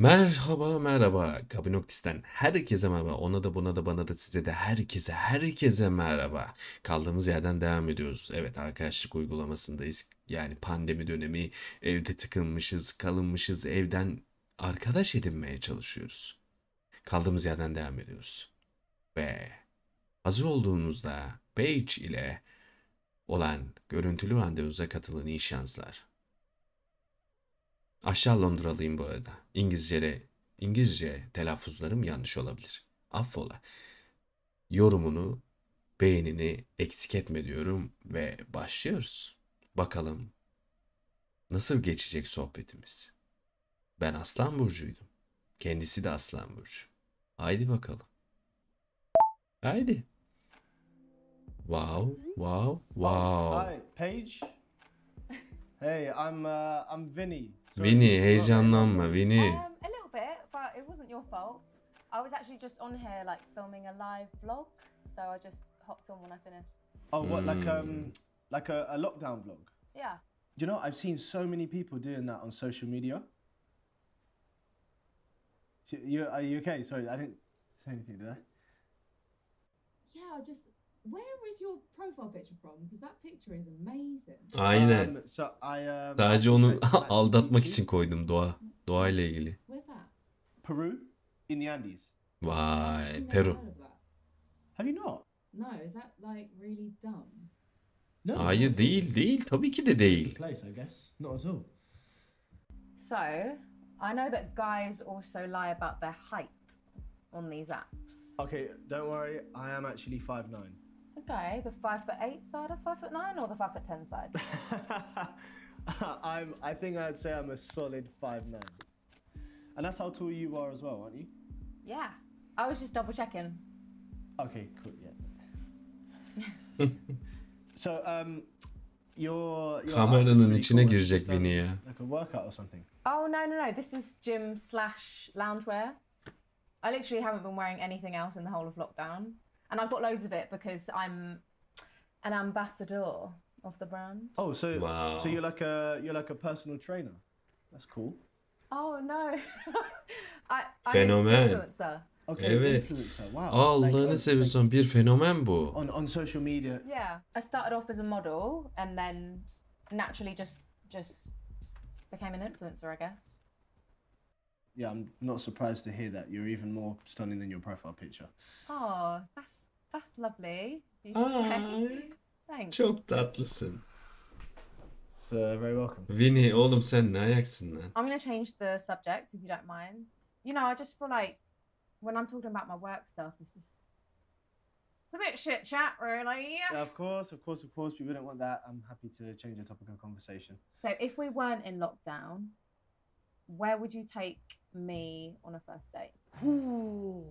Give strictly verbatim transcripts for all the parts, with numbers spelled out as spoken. Merhaba merhaba Gabinoktis'ten herkese merhaba, ona da buna da bana da size de herkese herkese merhaba. Kaldığımız yerden devam ediyoruz. Evet, arkadaşlık uygulamasındayız. Yani pandemi dönemi, evde tıkılmışız, kalınmışız, evden arkadaş edinmeye çalışıyoruz. Kaldığımız yerden devam ediyoruz. Ve hazır olduğunuzda Paige ile olan görüntülü randevunuza katılın, iyi şanslar. Aşağı Londralıyım bu arada. İngilizce, İngilizce telaffuzlarım yanlış olabilir. Affola. Yorumunu, beğenini eksik etme diyorum ve başlıyoruz. Bakalım nasıl geçecek sohbetimiz. Ben Aslan Burcu'ydum. Kendisi de Aslan Burcu. Haydi bakalım. Haydi. Wow, wow, wow. Hi, Paige. Hey, I'm uh, I'm Vinny. Sorry. Vinny, heyecanlanma, Vinny. Um, a little bit, but it wasn't your fault. I was actually just on here like filming a live vlog, so I just hopped on when I finished. Oh, what, mm. like um, like a, a lockdown vlog? Yeah. You know, I've seen so many people doing that on social media. You are you okay? Sorry, I didn't say anything, did I? Yeah, I just. Where is your profile picture from? Because that picture is amazing. Aynen. Um, so I, um, sadece onu aldatmak için koydum, doğa. Doğa ile ilgili. Where's that? Peru, in the Andes. Vay, Peru. Have you not? No, is that like really dumb? No. Hayır, değil, değil. Tabii ki de değil. Place, I guess. Not at all. So, I know that guys also lie about their height on these apps. Okay, don't worry. I am actually five nine. Okay, the five foot eight side of five foot nine, or the five foot ten side? I'm. I think I'd say I'm a solid five nine, and that's how tall you are as well, aren't you? Yeah, I was just double checking. Okay, cool. Yeah. So um, your your kameranın içine girecek beni ya. Like a workout or something. Oh no no no! This is gym slash loungewear. I literally haven't been wearing anything else in the whole of lockdown. And I've got loads of it because I'm an ambassador of the brand. Oh, so wow. So you're like a you're like a personal trainer. That's cool. Oh no, I, phenomen. I'm an influencer. Okay, evet. Influencer. Wow. Allah'ını seviyorsun, like, bir fenomen bu. On on social media. Yeah, I started off as a model and then naturally just just became an influencer, I guess. Yeah, I'm not surprised to hear that. You're even more stunning than your profile picture. Oh, that's that's lovely. You just say. Thanks. Çok tatlısın. So very welcome. Vinny, oğlum sen ne ayaksın lan? I'm gonna change the subject if you don't mind. You know, I just feel like when I'm talking about my work stuff, it's just it's a bit shit chat, really. Yeah, of course, of course, of course. We wouldn't want that. I'm happy to change the topic of conversation. So if we weren't in lockdown, where would you take me on a first date? Ooh,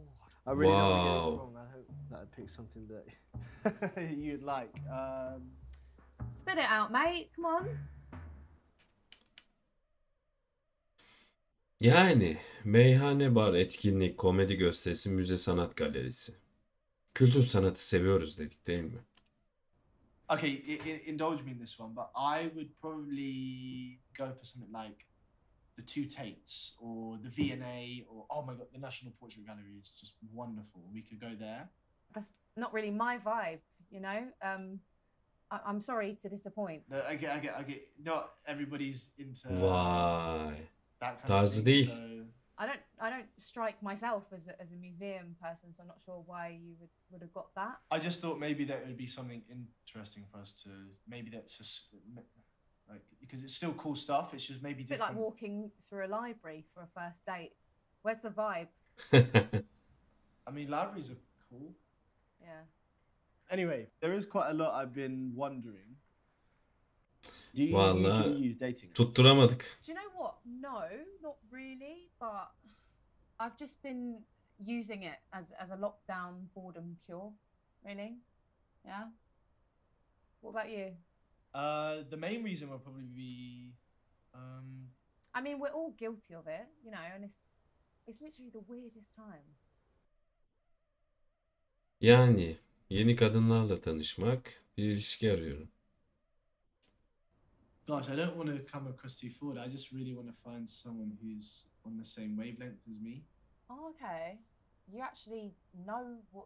I really wow. don't want to get this wrong. I hope that I pick something that you'd like. Um, Spit it out, mate. Come on. Yani meyhane, bar, etkinlik, komedi gösterisi, müze, sanat galerisi. Kültür sanatı seviyoruz dedik değil mi? Okay, indulge me in this one, but I would probably go for something like the two Tates or the V N A, or oh my god, the National Portrait Gallery is just wonderful. We could go there. That's not really my vibe, you know. Um, I I'm sorry to disappoint. No, I get, I get, I get. Not everybody's into wow. that kind That's of thing. So I don't, I don't strike myself as a, as a museum person, so I'm not sure why you would would have got that. I just thought maybe that it would be something interesting for us to maybe that's just. Like, because it's still cool stuff, it's just maybe it's different. A bit like walking through a library for a first date. Where's the vibe? I mean, libraries are cool. Yeah. Anyway, there is quite a lot I've been wondering. Do you Vallahi, usually use dating? Tutturamadık. Do you know what? No, not really, but I've just been using it as, as a lockdown boredom cure, really. Yeah. What about you? Uh, the main reason will probably be, um... I mean, we're all guilty of it, you know, and it's it's literally the weirdest time. Yani, yeni kadınlarla tanışmak, bir ilişki arıyorum. Gosh, I don't want to come across too forward. I just really want to find someone who's on the same wavelength as me. Oh, okay. You actually know what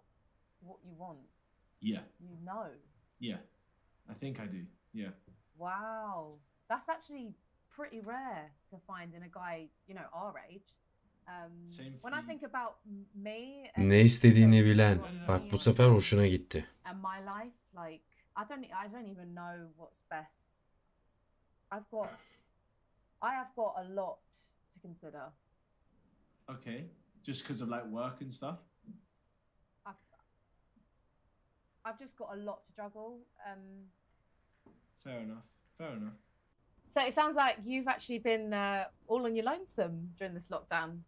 what you want. Yeah. You know. Yeah, I think I do. Yeah. Wow, that's actually pretty rare to find in a guy, you know, our age. Um, when I think about me and ne istediğini bilen. Bak bu sefer hoşuna gitti. And my life, like I don't, I don't even know what's best. I've got, I have got a lot to consider. Okay, just because of like work and stuff. I've, I've just got a lot to juggle. Um, fair enough. Fair enough. So it sounds like you've actually been uh, all on your lonesome during this lockdown.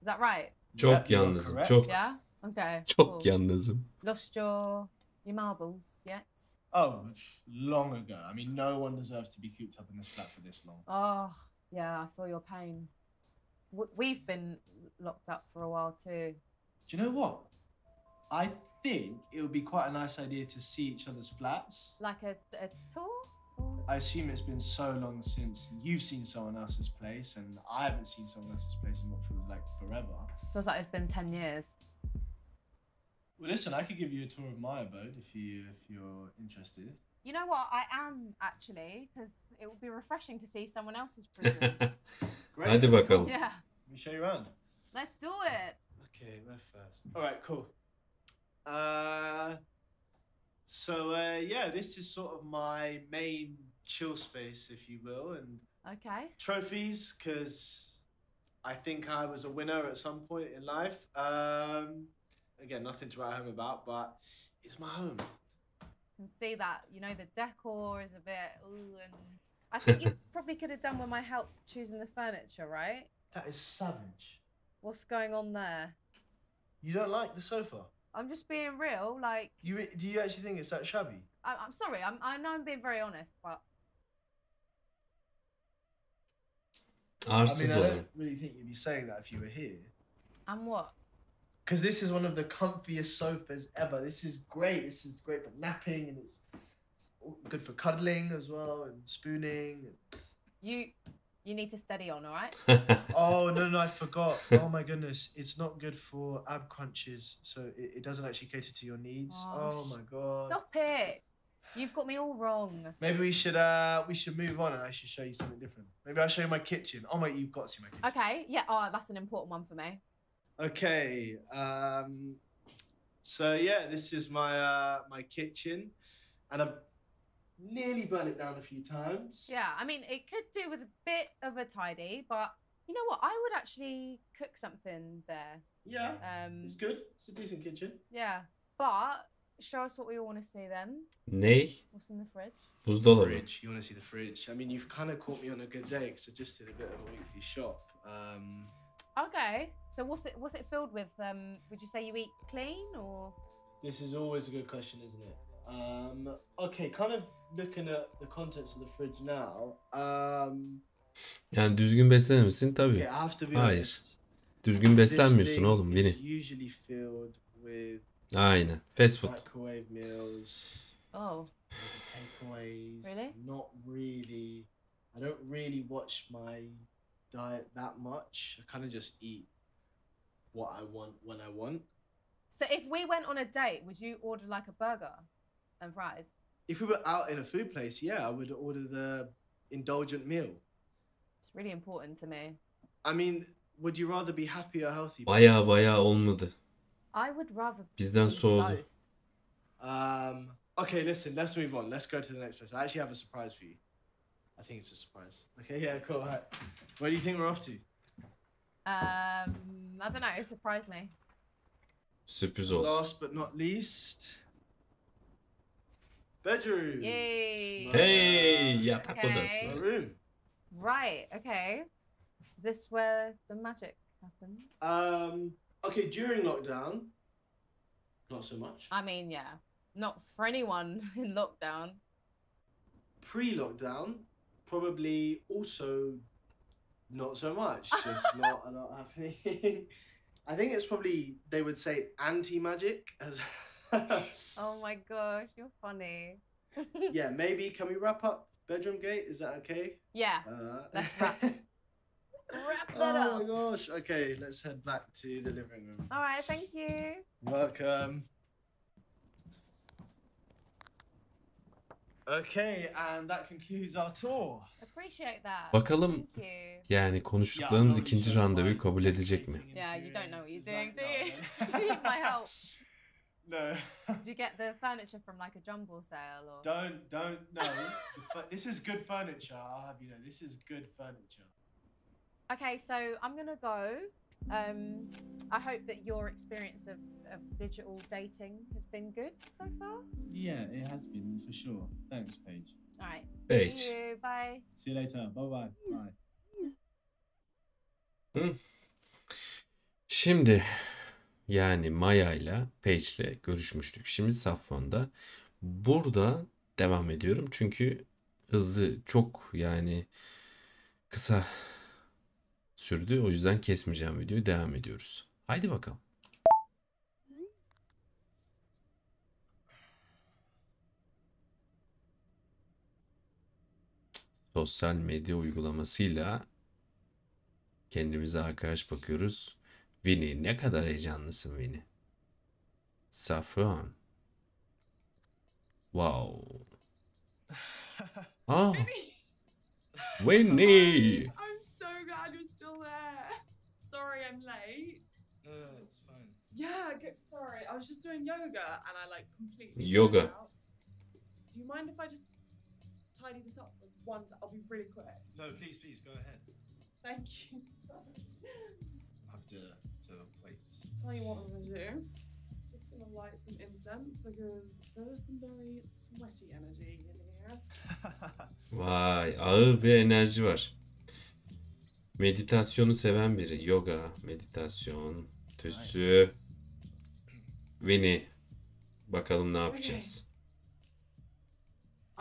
Is that right? Çok yeah, yalnızım. Çok. Yeah. Okay. Çok cool. Yalnızım. Lost your your marbles yet? Oh, long ago. I mean, no one deserves to be cooped up in this flat for this long. Oh, yeah, I feel your pain. We've been locked up for a while too. Do you know what? I think it would be quite a nice idea to see each other's flats. Like a, a tour? I assume it's been so long since you've seen someone else's place and I haven't seen someone else's place in what feels like forever. Feels like it's been ten years. Well, listen, I could give you a tour of my abode if, you, if you're interested. You know what? I am, actually, because it would be refreshing to see someone else's prison. Great. Hadi bakalım. Yeah. Let me show you around. Let's do it. Okay, we're first. All right, cool. Uh, so, uh, yeah, this is sort of my main chill space, if you will, and okay. Trophies, because I think I was a winner at some point in life. Um, again, nothing to write home about, but it's my home. You can see that, you know, the decor is a bit, ooh, and I think you probably could have done with my help choosing the furniture, right? That is savage. What's going on there? You don't like the sofa? I'm just being real, like... You, do you actually think it's that shabby? I, I'm sorry, I'm, I know I'm being very honest, but... I mean, I don't really think you'd be saying that if you were here. And what? Because this is one of the comfiest sofas ever. This is great. This is great for napping, and it's good for cuddling as well, and spooning. And... You you need to steady on, all right? Oh, no, no, I forgot. Oh, my goodness. It's not good for ab crunches, so it, it doesn't actually cater to your needs. Oh, oh my God. Stop it. You've got me all wrong. Maybe we should uh we should move on and I should show you something different. Maybe I'll show you my kitchen. Oh, my, you've got to see my kitchen. Okay, yeah. Oh, that's an important one for me. Okay, um, so yeah, this is my uh, my kitchen, and I've nearly burned it down a few times. Yeah, I mean, it could do with a bit of a tidy, but you know what? I would actually cook something there. Yeah, um, it's good. It's a decent kitchen. Yeah, but show us what we all want to see then. Nay. What's in the fridge? What's the fridge? You want to see the fridge? I mean, you've kind of caught me on a good day because I just did a bit of a weekly shop. Um, Okay, so what's it what's it filled with? Um, would you say you eat clean or? This is always a good question, isn't it? Um, okay, kind of looking at the contents of the fridge now. Um, yani düzgün beslenir misin? Tabii. Okay, I have to be Hayır. honest. Düzgün beslenmiyorsun oğlum, Vinny. Usually filled with. Aynen. Fast food. Microwave meals. Oh. Takeaways. Really? Not really. I don't really watch my diet that much. I kind of just eat what I want when I want. So if we went on a date, would you order like a burger and fries? If we were out in a food place, yeah, I would order the indulgent meal. It's really important to me. I mean, would you rather be happy or healthy? Bayağı bayağı olmadı. I would rather Bizden soğudu. Um, okay, listen, let's move on. Let's go to the next place. I actually have a surprise for you. I think it's a surprise. Okay, yeah, cool. Right. Where do you think we're off to? Um, I don't know. It surprised me. Sürpriz olsun. Last but not least, bedroom. Yay! Hey, yeah, okay. Room. Right. Okay. Is this where the magic happened? Um. Okay. During lockdown, not so much. I mean, yeah, not for anyone in lockdown. Pre-lockdown. Probably also not so much, just not a lot happening. I think it's probably, they would say anti-magic. Oh my gosh, you're funny. Yeah, maybe, can we wrap up bedroom gate? Is that okay? Yeah, uh, let's wrap. Wrap that oh up. Oh my gosh. Okay, let's head back to the living room. All right, thank you. Welcome. Okay, and that concludes our tour. Appreciate that. Bakalım thank you. Yani konuştuklarımız ikinci randevu kabul edilecek mi? Yeah, you don't know what you're doing, do you? You need my help. No. Do you get the furniture from like a jumble sale or? Don't, don't, no. This is good furniture, I'll have you know, this is good furniture. Okay, so I'm gonna go. Um, I hope that your experience of, of digital dating has been good so far. Yeah, it has been for sure. Thanks, Paige. All right. Paige. See you. Bye. See you later. Bye bye. Bye. Hmm. Şimdi yani Maya ile Paige ile görüşmüştük. Şimdi Saffron'da. Burada devam ediyorum çünkü hızlı çok yani kısa sürdü. O yüzden kesmeyeceğim videoyu. Devam ediyoruz. Haydi bakalım. Sosyal medya uygulamasıyla kendimize arkadaş bakıyoruz. Vinny, ne kadar heyecanlısın Vinny. Saffron. Wow. Ah. Vinny. You're still there. Sorry I'm late. No, no, it's fine. Yeah, sorry. I was just doing yoga and I like completely yoga. Do you mind if I just tidy this up for one? I'll be really quick. No, please, please go ahead. Thank you. Sorry. I have to, to wait. Tell you what I'm gonna do. Just gonna light some incense because there is some very sweaty energy in here. Vay, ağır bir enerji var. Meditasyonu seven biri. Yoga, meditasyon, tüsü. Vinny, bakalım ne yapacağız.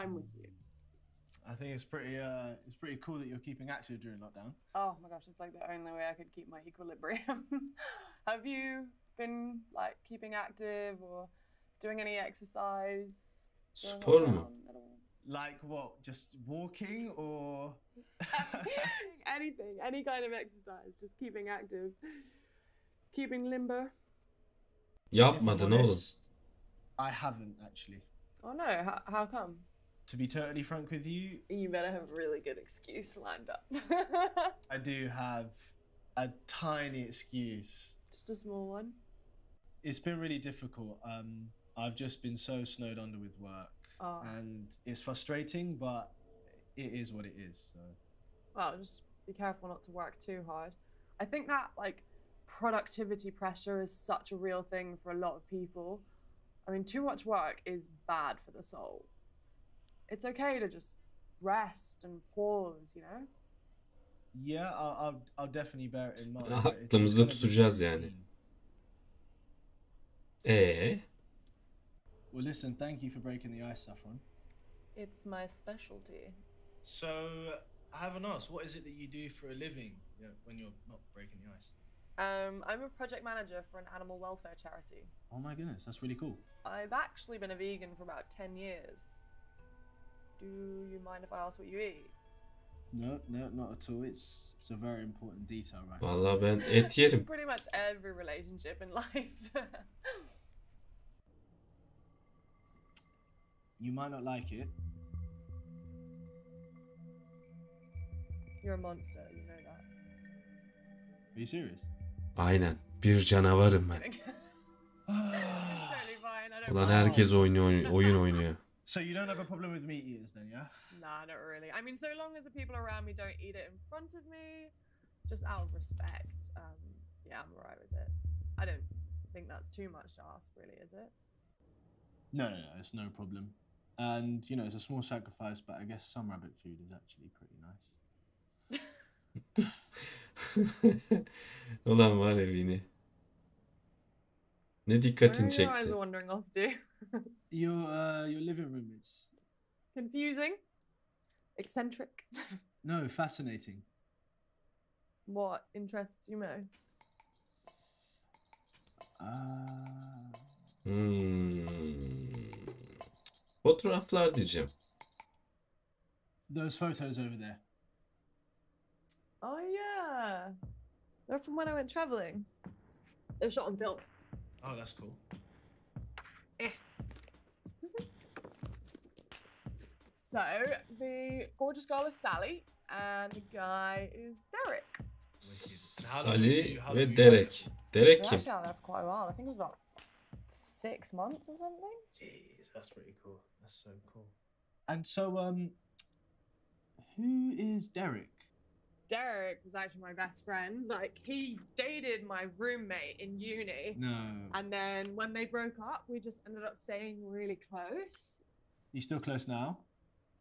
I'm with you. I think it's pretty, uh, it's pretty cool that you're keeping active during lockdown. Oh my gosh, it's like the only way I could keep my equilibrium. Have you been like keeping active or doing any exercise? Spor mu? Like what? Just walking or anything, any kind of exercise, just keeping active, keeping limber. Yapmadın oğlum. I haven't actually. Oh no, how, how come? To be totally frank with you, you better have a really good excuse lined up. I do have a tiny excuse. Just a small one. It's been really difficult. Um, I've just been so snowed under with work. Oh. And it's frustrating, but it is what it is. So. Well, just be careful not to work too hard. I think that like productivity pressure is such a real thing for a lot of people. I mean, too much work is bad for the soul. It's okay to just rest and pause, you know? Yeah, I'll, I'll, I'll definitely bear it in mind. Aklımızda tutacağız yani. Ee? Well, listen, thank you for breaking the ice, Saffron. It's my specialty. So, I haven't asked, what is it that you do for a living you know, when you're not breaking the ice? Um, I'm a project manager for an animal welfare charity. Oh my goodness, that's really cool. I've actually been a vegan for about ten years. Do you mind if I ask what you eat? No, no, not at all. It's, it's a very important detail, right? Vallahi ben et yerim. Pretty much every relationship in life. You might not like it. You're a monster, you know that. Are you serious? Aynen, bir canavarım ben. Ulan herkes oynuyor, oyun oynuyor. So you don't have a problem with meat eaters then, yeah? Nah, not really. I mean, so long as the people around me don't eat it in front of me, just out of respect, um, yeah, I'm alright with it. I don't think that's too much to ask, really, is it? No, no, no, it's no problem. And, you know, it's a small sacrifice, but I guess some rabbit food is actually pretty nice. Ulan var evini. Ne dikkatini çekti? Where are your eyes wandering off to? Your, uh, your living room is... Confusing? Eccentric? No, fascinating. What interests you most? Uh... Hmm. Fotoğraflar diyeceğim. Those photos over there. Oh yeah. They're from when I went traveling. They're shot on film. Oh, that's cool. Eh. So the gorgeous girl is Sally, and the guy is Derek. Sally with Derek. Derek. We actually had that for quite a while. I think it was about six months or something. Jeez, that's pretty cool. That's so cool. And so, um, who is Derek? Derek was actually my best friend. Like, he dated my roommate in uni. No. And then when they broke up, we just ended up staying really close. You still close now?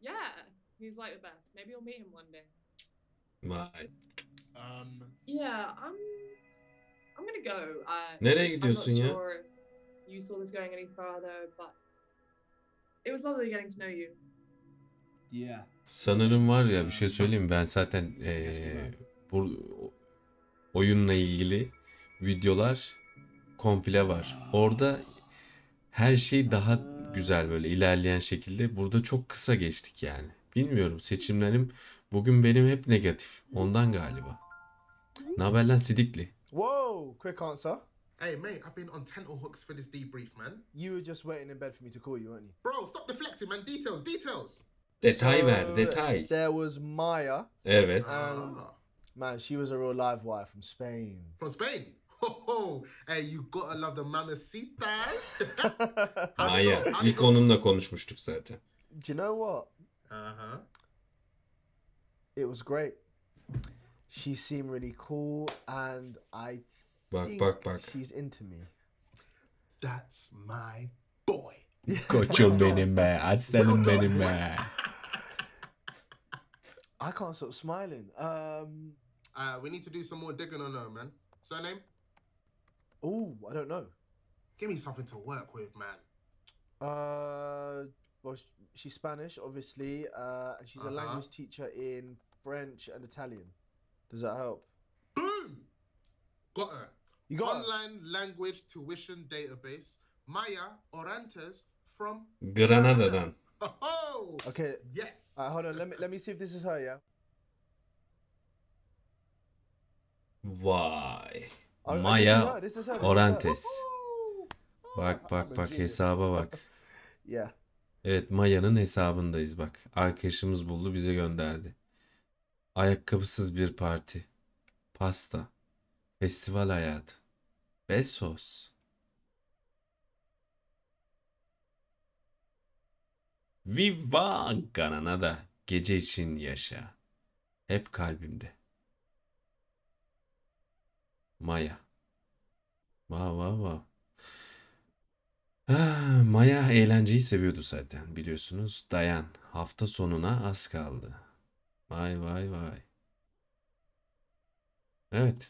Yeah. He's like the best. Maybe you'll meet him one day. Might. Um. Yeah, I'm. I'm gonna go. Uh, Nereye gidiyorsun ya? I'm not sure if you saw this going any further, but it was lovely getting to know you. Yeah. Sanırım var ya, bir şey söyleyeyim, ben zaten e, bu oyunla ilgili videolar komple var. Orada her şey daha güzel böyle ilerleyen şekilde. Burada çok kısa geçtik yani. Bilmiyorum, seçimlerim bugün benim hep negatif. Ondan galiba. Naber lan Sidikli? Whoa, quick answer. Hey mate, I've been on tenterhooks for this debrief, man. You were just waiting in bed for me to call you, weren't you? Bro, stop deflecting, man. Details, details. Detay so, ver, detay. There was Maya. Evet. And, man, she was a real live wire from Spain. From Spain? Ho, ho. Hey, you gotta love the mamacitas. Maya, ilk onunla konuşmuştuk zaten. Do you know what? Uh-huh. It was great. She seemed really cool, and I bak, think bak, bak. She's into me. That's my boy. Koçum benim be, aslanım benim be. I can't stop smiling. Um, uh, we need to do some more digging on her, man. Surname? Oh, I don't know. Give me something to work with, man. Uh, well, she's Spanish, obviously, uh, and she's uh-huh. a language teacher in French and Italian. Does that help? Boom! Got her. You got Online her. language tuition database. Maya Orantes from Granada. Granada. Oh, okay. Yes. Uh, hold on. Let me let me see if this is her. Yeah. Why? Oh, Maya this is her. This is her. This Orantes. Is her. Bak bak bak hesaba bak. Yeah. Evet, Maya'nın hesabındayız bak. Arkadaşımız buldu, bize gönderdi. Ayakkabısız bir parti. Pasta. Festival hayatı. Besos. Viva Granada, gece için yaşa. Hep kalbimde. Maya. Vah vah vah. Ah, Maya eğlenceyi seviyordu zaten biliyorsunuz. Dayan, hafta sonuna az kaldı. Vay vay vay. Evet.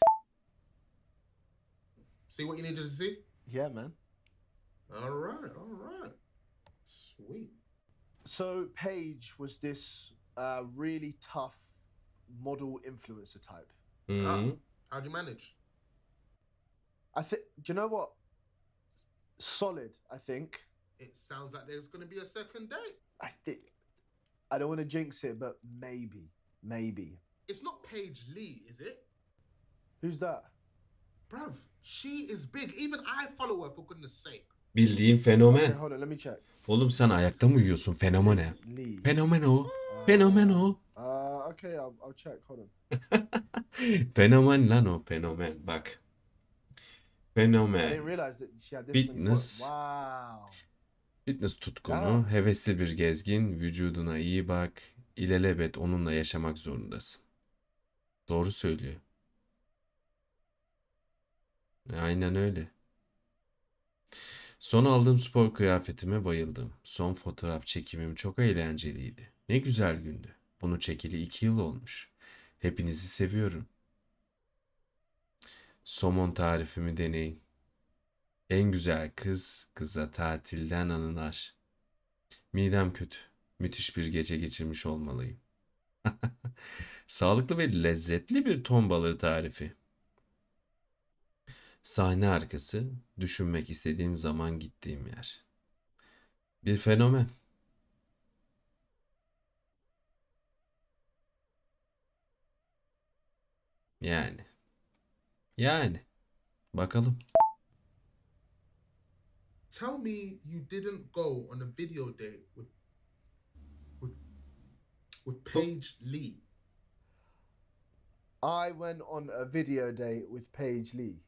See what you needed to see? Yeah man. Alright, alright. Sweet. So Paige was this uh, really tough model influencer type. Mm-hmm. Oh, how'd you manage? I think, do you know what? Solid, I think. It sounds like there's going to be a second date. I think, I don't want to jinx it, but maybe, maybe. It's not Paige Lee, is it? Who's that? Bruv, she is big. Even I follow her, for goodness sake. Bildiğin fenomen. Okay, hold on, let me check. Oğlum sen ayakta mı uyuyorsun? Fenomene. Fenomen o. Fenomen o. Uh, okay, I'll, I'll check. Hold on. Fenomen lan o. Fenomen. Bak. Fenomen. I didn't realize that she had this fitness. Wow. Fitness tutkunu, hevesli bir gezgin, vücuduna iyi bak, ilelebet onunla yaşamak zorundasın. Doğru söylüyor. Aynen öyle. Son aldığım spor kıyafetime bayıldım. Son fotoğraf çekimim çok eğlenceliydi. Ne güzel gündü. Bunu çekili iki yıl olmuş. Hepinizi seviyorum. Somon tarifimi deneyin. En güzel kız, kıza tatilden anılar. Midem kötü. Müthiş bir gece geçirmiş olmalıyım. Sağlıklı ve lezzetli bir ton balığı tarifi. Sahne arkası, düşünmek istediğim zaman gittiğim yer. Bir fenomen. Yani. Yani bakalım. Tell me you didn't go on a video date with with with Paige Lee. I went on a video date with Paige Lee.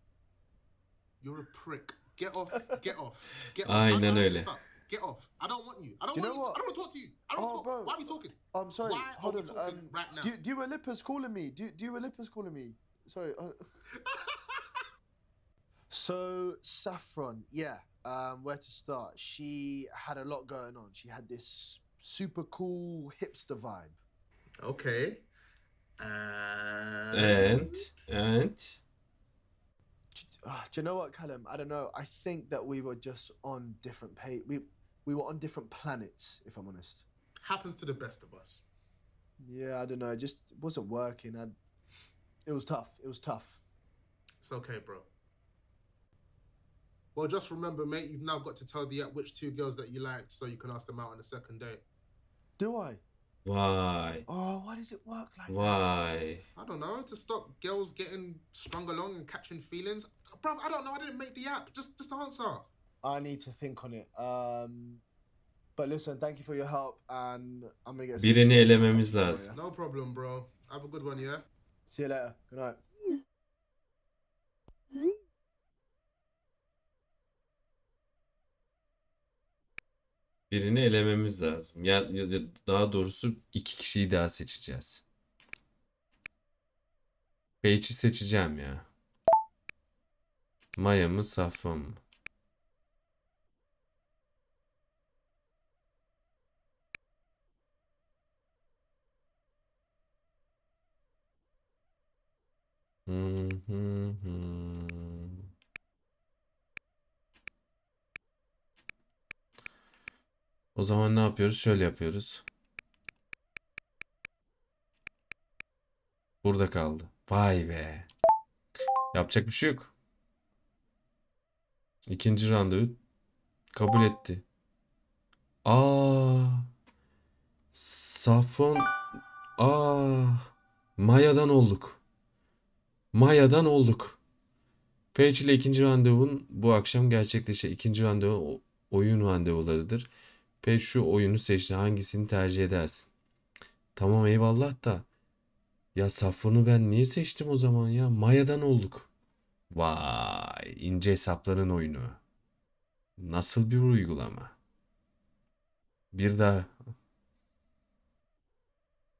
You're a prick. Get off. Get off. Get off. Ay, no, no, no. Get off. I don't want you. I don't do want you. To, I don't want to talk to you. I don't oh, talk. Bro. Why are we talking? I'm sorry. Why Hold are we on. talking um, right now? Do Dualipa's calling me. Do Dualipa's calling me. Sorry. So Saffron, yeah. Um, where to start? She had a lot going on. She had this super cool hipster vibe. Okay. And and. and... Uh, do you know what, Callum? I don't know. I think that we were just on different page. We we were on different planets, if I'm honest. Happens to the best of us. Yeah, I don't know. It just wasn't working. I, it was tough. It was tough. It's okay, bro. Well, just remember, mate, you've now got to tell the app which two girls that you liked so you can ask them out on the second date. Do I? Why? Oh, why does it work like why? that? Why? I don't know. To stop girls getting strung along and catching feelings. Bruv, I don't know. I didn't make the app. Just just answer. I need to think on it. Um, but listen, thank you for your help. And I'm going to get some... Birini elememiz lazım. No problem, bro. Have a good one, yeah? See you later. Good night. Birini elememiz lazım. Ya, ya da daha doğrusu iki kişiyi daha seçeceğiz. Paige'i seçeceğim ya. Maya mı, Saffron mı? Hı hı hı. O zaman ne yapıyoruz? Şöyle yapıyoruz. Burada kaldı. Vay be. Yapacak bir şey yok. İkinci randevu kabul etti. Aa, Saffron. Aa, Maya'dan olduk. Maya'dan olduk. Paige ile ikinci randevun bu akşam gerçekleşecek. İkinci randevu oyun randevularıdır. Paige şu oyunu seçti. Hangisini tercih edersin? Tamam eyvallah da. Ya Saffron'u ben niye seçtim o zaman ya? Maya'dan olduk. Vay. İnce hesapların oyunu. Nasıl bir uygulama? Bir daha.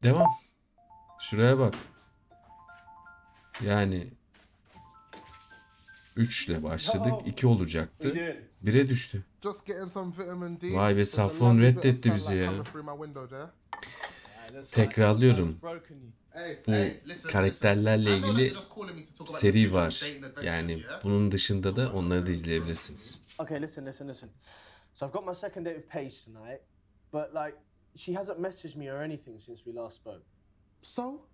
Devam. Şuraya bak. Yani. üç ile başladık. iki olacaktı. bire düştü. Vay be, Saffron reddetti bizi ya. Tekrarlıyorum. Bu karakterlerle ilgili seri var. Yani bunun dışında da onları da izleyebilirsiniz. Okay, listen, listen, listen. So I've got my second date with Paige tonight, but like she hasn't messaged me or anything since we last spoke. So?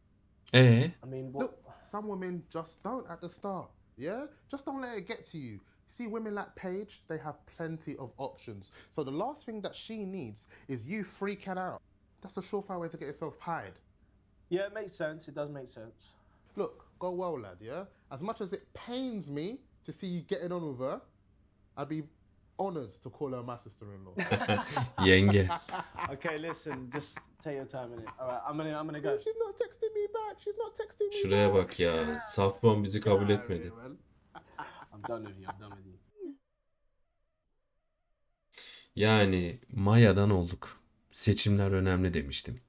Ee? I mean, what? Look, some women just don't at the start. Yeah? Just don't let it get to you. See, women like Paige, they have plenty of options. So the last thing that she needs is you freaking out. That's a surefire way to get yourself pied. Yeah, it makes sense. It does make sense. Look, go well, lad, yeah? As much as it pains me to see you getting on with her, I'd be honoured to call her my sister-in-law. Yenge. Okay, listen, just take your time in it. All right, I'm gonna, I'm gonna go. She's not texting me back. She's not texting me Şuraya back. Bak ya. Saffron bizi kabul etmedi. I'm done with you. I'm done with you. Yani Maya'dan olduk. Seçimler önemli demiştim.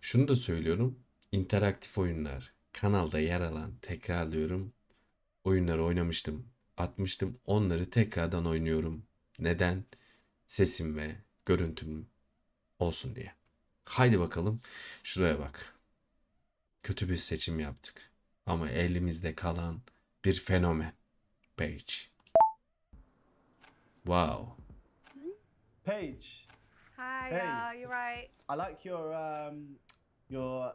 Şunu da söylüyorum. İnteraktif oyunlar. Kanalda yer alan, tekrarlıyorum. Oyunları oynamıştım. Atmıştım. Onları tekrardan oynuyorum. Neden? Sesim ve görüntüm olsun diye. Haydi bakalım. Şuraya bak. Kötü bir seçim yaptık. Ama elimizde kalan bir fenomen. Paige. Wow. Paige. Hi. Hey. Yeah, you're right. I like your um your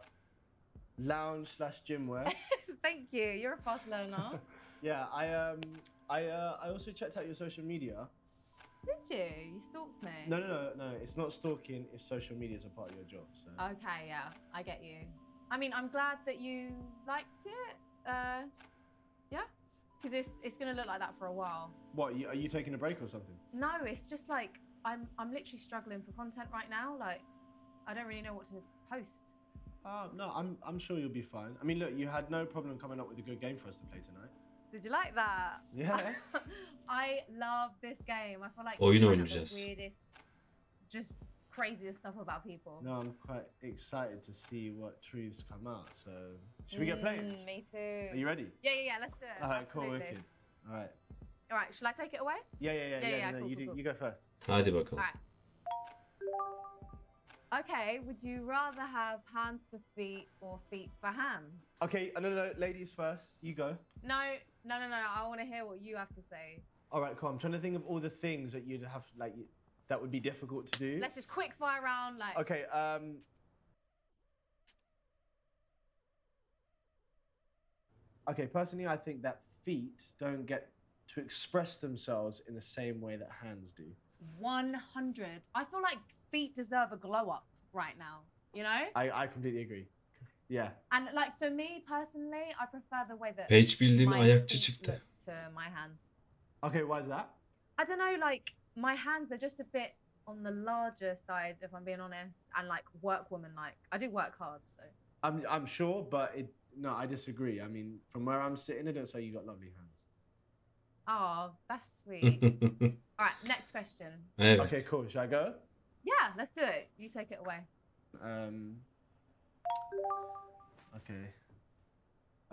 lounge slash gym wear. Thank you. You're a fast learner. Yeah, I um I uh I also checked out your social media. Did you? You stalked me. No, no, no, no. It's not stalking if social media is a part of your job. So. Okay, yeah, I get you. I mean, I'm glad that you liked it. Uh, yeah. it's, it's going to look like that for a while. What, are you taking a break or something? No, it's just like, I'm, I'm literally struggling for content right now. Like, I don't really know what to post. Oh, no, I'm, I'm sure you'll be fine. I mean, look, you had no problem coming up with a good game for us to play tonight. Did you like that? Yeah. I love this game. I feel like oh, you know the just... weirdest, just craziest stuff about people. No, I'm quite excited to see what truths come out. So, should we get playing? Mm, me too. Are you ready? Yeah, yeah, yeah. Let's do it. All right, cool, wicked. All right. All right, shall I take it away? Yeah, yeah, yeah. yeah, yeah, yeah, yeah no, cool, you, cool, do, cool. you go first. I do, cool. All right. Okay, would you rather have hands for feet or feet for hands? Okay, no, no, no, ladies first, you go. No, no, no, no, I want to hear what you have to say. All right, cool, I'm trying to think of all the things that you'd have, like, that would be difficult to do. Let's just quick fire round, like... Okay, um... Okay, personally, I think that feet don't get to express themselves in the same way that hands do. one hundred. I feel like feet deserve a glow up right now, you know? I, I completely agree. Yeah. And like for me personally, I prefer the way that Paige bildiğin ayakçı çıktı to my hands. Okay, why is that? I don't know, like my hands are just a bit on the larger side if I'm being honest, and like work woman like. I do work hard, so. I'm I'm sure, but it no, I disagree. I mean, from where I'm sitting, I don't say you got lovely hands. Oh, that's sweet. All right, next question. Evet. Okay, cool. Should I go? Yeah, let's do it. You take it away. Um. Okay.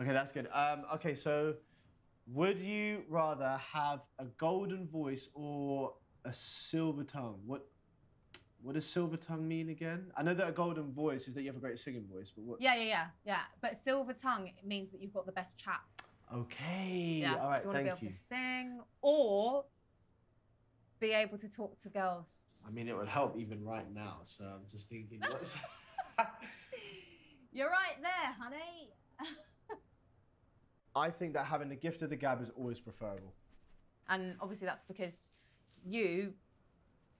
Okay, that's good. Um. Okay, so would you rather have a golden voice or a silver tongue? What? What does silver tongue mean again? I know that a golden voice is that you have a great singing voice, but what? Yeah, yeah, yeah, yeah. But silver tongue means that you've got the best chat. Okay. Yeah. All right. Thank you. Do you want to be able you. to sing or be able to talk to girls? I mean, it would help even right now. So I'm just thinking. What's... You're right there, honey. I think that having the gift of the gab is always preferable. And obviously that's because you,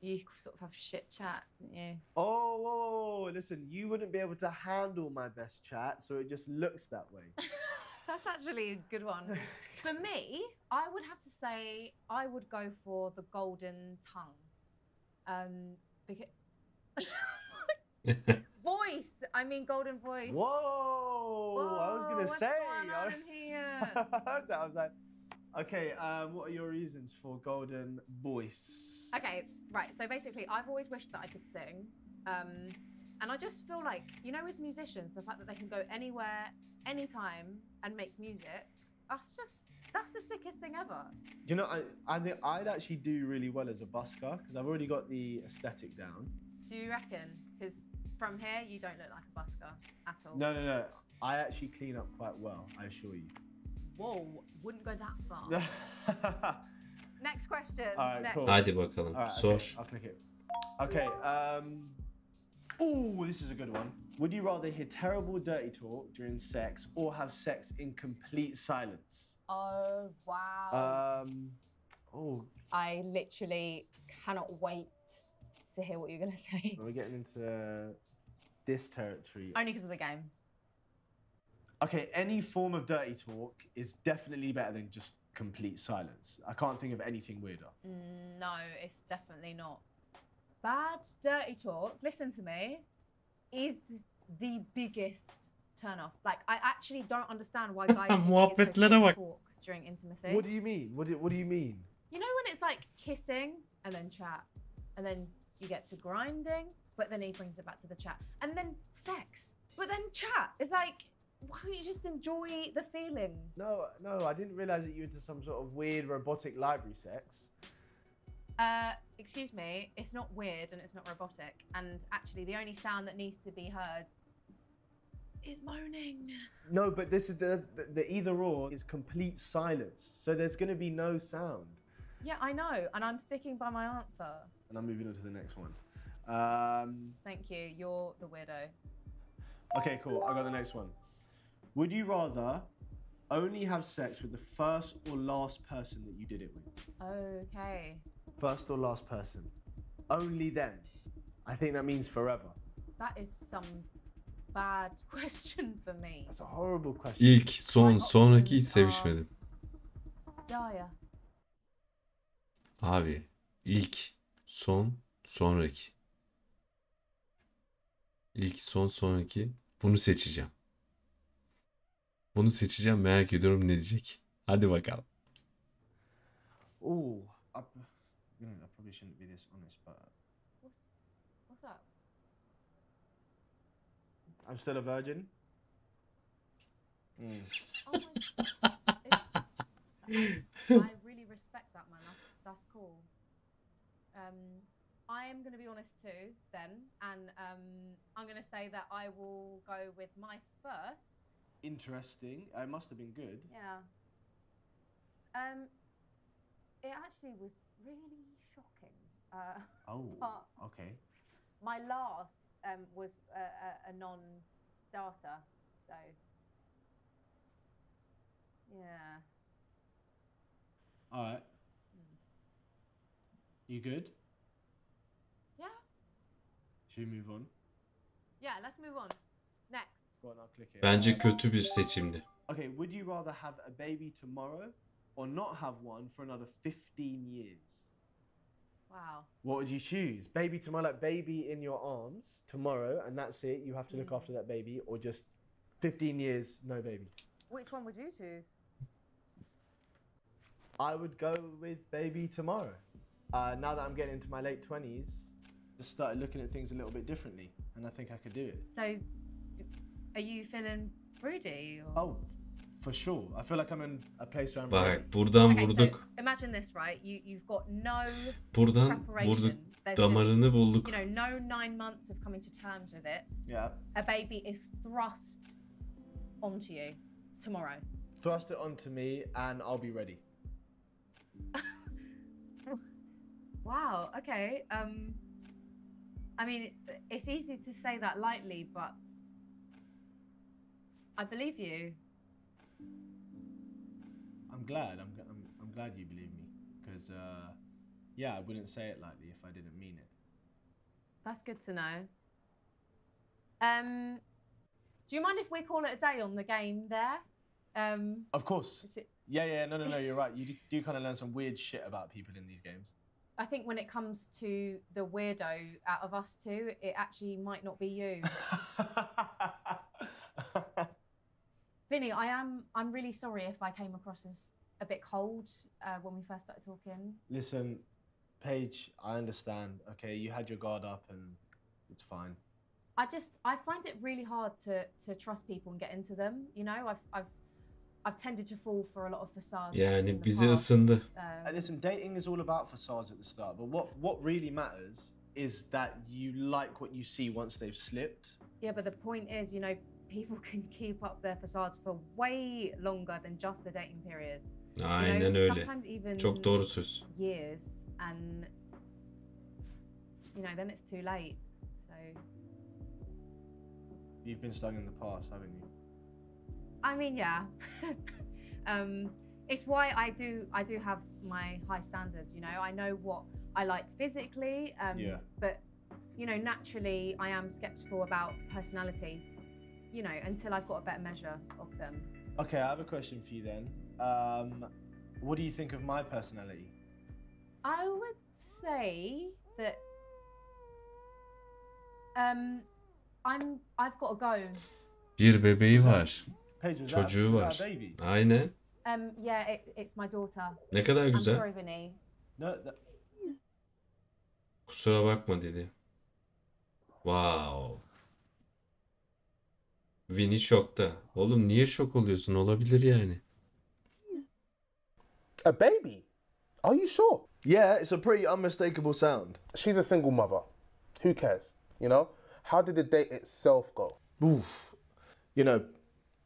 you sort of have shit chat, don't you? Oh, whoa, whoa, listen, you wouldn't be able to handle my best chat, so it just looks that way. That's actually a good one. For me, I would have to say I would go for the golden tongue. Um, because... voice! I mean, golden voice. Whoa! Whoa, I was going to say. What's going on in here? I heard that. I was like, okay, um, what are your reasons for golden voice? Okay, right. So basically, I've always wished that I could sing. Um, and I just feel like, you know, with musicians, the fact that they can go anywhere, anytime, and make music, that's just, that's the sickest thing ever. You know, I, I think I'd actually do really well as a busker because I've already got the aesthetic down. Do you reckon? Because from here, you don't look like a busker at all. No, no, no. I actually clean up quite well, I assure you. Whoa, wouldn't go that far. Next question. All right, Next. Cool. I did work on it. So I'll click it. Okay. Um, oh, this is a good one. Would you rather hear terrible dirty talk during sex or have sex in complete silence? Oh, wow. Um, oh. I literally cannot wait to hear what you're going to say. We're getting into this territory. Only because of the game. Okay, any form of dirty talk is definitely better than just complete silence. I can't think of anything weirder. No, it's definitely not. Bad dirty talk, listen to me, is the biggest turn off. Like, I actually don't understand why guys think it's okay to talk during intimacy. What do you mean? What do, what do you mean? You know when it's like kissing and then chat, and then you get to grinding, but then he brings it back to the chat, and then sex, but then chat. It's like, why don't you just enjoy the feeling? No, no, I didn't realize that you were into some sort of weird robotic library sex. Uh, excuse me, it's not weird and it's not robotic. And actually the only sound that needs to be heard is moaning. No, but this is the, the, the either or is complete silence. So there's going to be no sound. Yeah, I know. And I'm sticking by my answer. And I'm moving on to the next one. Um, Thank you. You're the weirdo. Okay, cool. I got the next one. Would you rather only have sex with the first or last person that you did it with? Okay. First or last person. Only them. I think that means forever. That is some bad question for me. That's a horrible question. İlk, son, sonraki hiç sevişmedim. Abi ilk, son, sonraki. İlk, son, sonraki. Bunu seçeceğim. Bunu seçeceğim. Merak ediyorum ne diyecek. Hadi bakalım. Oh, I, you know, I probably shouldn't be this honest, but what's what's up? I'm still a virgin. Mm. Oh my God. It, I really respect that, man. That's that's cool. Um, I am going to be honest too, then, and um, I'm going to say that I will go with my first. Interesting. I must have been good. Yeah. Um. It actually was really shocking. Uh, oh, but okay. My last um, was a, a, a non-starter, so yeah. All right. Mm. You good? Yeah. Should we move on? Yeah, let's move on. Next. Go on, I'll click it. Bence kötü bir seçimdi. Okay, would you rather have a baby tomorrow? Or not have one for another fifteen years. Wow. What would you choose? Baby tomorrow, like baby in your arms tomorrow, and that's it. You have to look mm. after that baby, or just fifteen years, no baby. Which one would you choose? I would go with baby tomorrow. Uh, now that I'm getting into my late twenties, just started looking at things a little bit differently, and I think I could do it. So, are you feeling broody? Or? Oh. For sure. I feel like I'm in a place where I'm Bak, buradan okay, vurduk. So imagine this, right? You you've got no buradan preparation. There's damarını just, bulduk. You know, no nine months of coming to terms with it. Yeah. A baby is thrust onto you tomorrow. Thrust it onto me and I'll be ready. Wow, okay. Um I mean, it's easy to say that lightly, but I believe you. I'm glad. I'm, I'm, I'm glad you believe me, because uh, yeah, I wouldn't say it lightly if I didn't mean it. That's good to know. Um, do you mind if we call it a day on the game there? Um, of course. It... Yeah, yeah, no, no, no, you're right. You do, do kind of learn some weird shit about people in these games. I think when it comes to the weirdo out of us two, it actually might not be you. Vinny, I am, I'm really sorry if I came across as a bit cold uh, when we first started talking. Listen, Paige, I understand, okay? You had your guard up and it's fine. I just, I find it really hard to, to trust people and get into them, you know? I've, I've, I've tended to fall for a lot of facades. Yani bizi ısındı. Um, Listen, dating is all about facades at the start, but what, what really matters is that you like what you see once they've slipped. Yeah, but the point is, you know, people can keep up their facades for way longer than just the dating period. Aynen you know, öyle. Sometimes even çok doğru söz. Years and you know then it's too late. So you've been stuck in the past, haven't you? I mean, yeah. um, it's why I do I do have my high standards. You know, I know what I like physically, um, yeah. But you know, naturally, I am skeptical about personalities. You know, until I've got a better measure of them. Okay, I have a question for you then. Um, what do you think of my personality? I would say that um, I'm. I've got to go. Bir bebeği var. Paige, çocuğu var. Baby? Aynen. Um, yeah, it, it's my daughter. Ne kadar güzel. I'm sorry, Vinny. No, that... Kusura bakma dedi. Wow. Vinny şokta. Oğlum niye şok oluyorsun? Olabilir yani. A baby? Are you sure? Yeah, it's a pretty unmistakable sound. She's a single mother. Who cares? You know? How did the date itself go? Oof. You know,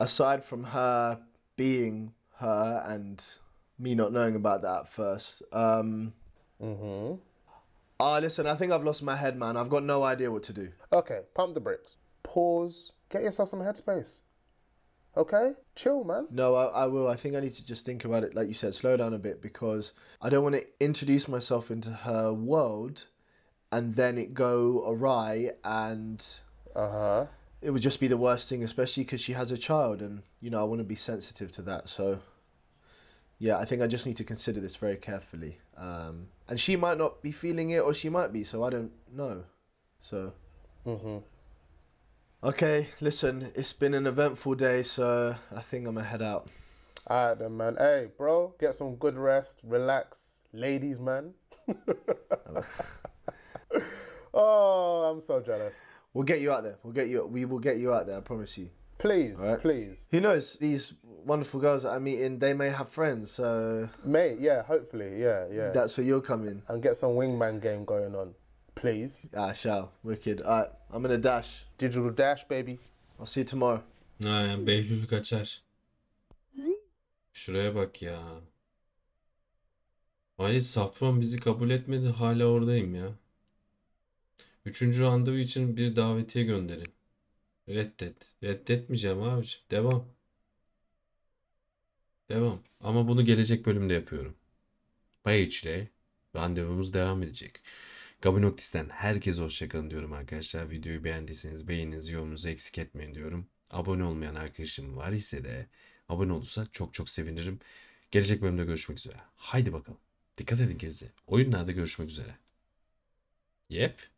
aside from her being her and me not knowing about that at first. Um, mm-hmm. Ah, uh, listen, I think I've lost my head, man. I've got no idea what to do. Okay, pump the brakes. Pause. Get yourself some headspace. Okay? Chill, man. No, I, I will. I think I need to just think about it, like you said, slow down a bit, because I don't want to introduce myself into her world and then it go awry and uh-huh. It would just be the worst thing, especially because she has a child and, you know, I want to be sensitive to that. So, yeah, I think I just need to consider this very carefully. Um, and she might not be feeling it, or she might be, so I don't know. So, mm-hmm. Okay, listen, it's been an eventful day, so I think I'm gonna head out. All right then, man. Hey, bro, get some good rest, relax, ladies, man. Oh, I'm so jealous. We'll get you out there. We'll get you. We will get you out there. I promise you. Please, right? Please. Who knows? These wonderful girls that I'm meeting, they may have friends. So. Mate, yeah, hopefully, yeah, yeah. That's where you'll come in. And get some wingman game going on, please. I shall. Wicked. All right, I'm gonna dash. Digital dash, baby. I'll see you tomorrow. Aynen, Behlül kaçar. Şuraya bak ya. Hayır, Saffron bizi kabul etmedi. Hala oradayım ya. Üçüncü randevu için bir davetiye gönderin. Reddet. Reddetmeyeceğim abi. Devam. Devam. Ama bunu gelecek bölümde yapıyorum. Paige ile randevumuz devam edecek. Gabinoktis'ten herkese hoşçakalın diyorum arkadaşlar. Videoyu beğendiyseniz beğeninizi, yorumunuzu eksik etmeyin diyorum. Abone olmayan arkadaşım var ise de abone olursa çok çok sevinirim. Gelecek bölümde görüşmek üzere. Haydi bakalım. Dikkat edin kendinize. Oyunlarda görüşmek üzere. Yep.